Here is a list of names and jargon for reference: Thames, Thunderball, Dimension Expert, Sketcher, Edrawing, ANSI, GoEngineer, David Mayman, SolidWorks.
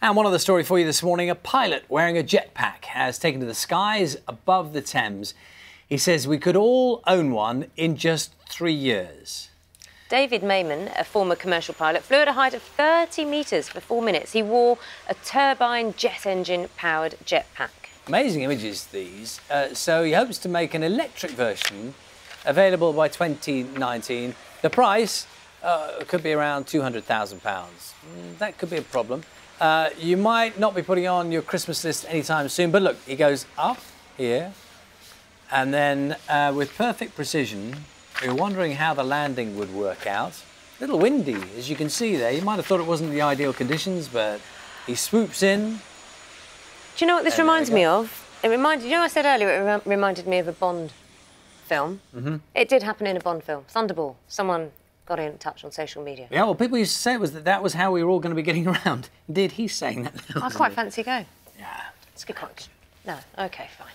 And one other story for you this morning. A pilot wearing a jetpack has taken to the skies above the Thames. He says we could all own one in just 3 years. David Mayman, a former commercial pilot, flew at a height of 30 metres for 4 minutes. He wore a turbine jet engine-powered jetpack. Amazing images, these. So he hopes to make an electric version available by 2019. The price could be around £200,000. That could be a problem. You might not be putting on your Christmas list anytime soon, but look, he goes up here, and then with perfect precision, we were wondering how the landing would work out. A little windy, as you can see there. You might have thought it wasn't the ideal conditions, but he swoops in. Do you know what this reminds me of? It reminded, you know, I said earlier, it reminded me of a Bond film. Mm-hmm. It did happen in a Bond film, Thunderball. Someone got in touch on social media. Yeah, well, people used to say it was that was how we were all going to be getting around. Indeed, he's saying that now. I quite fancy a go. Yeah. It's a good question. No, OK, fine.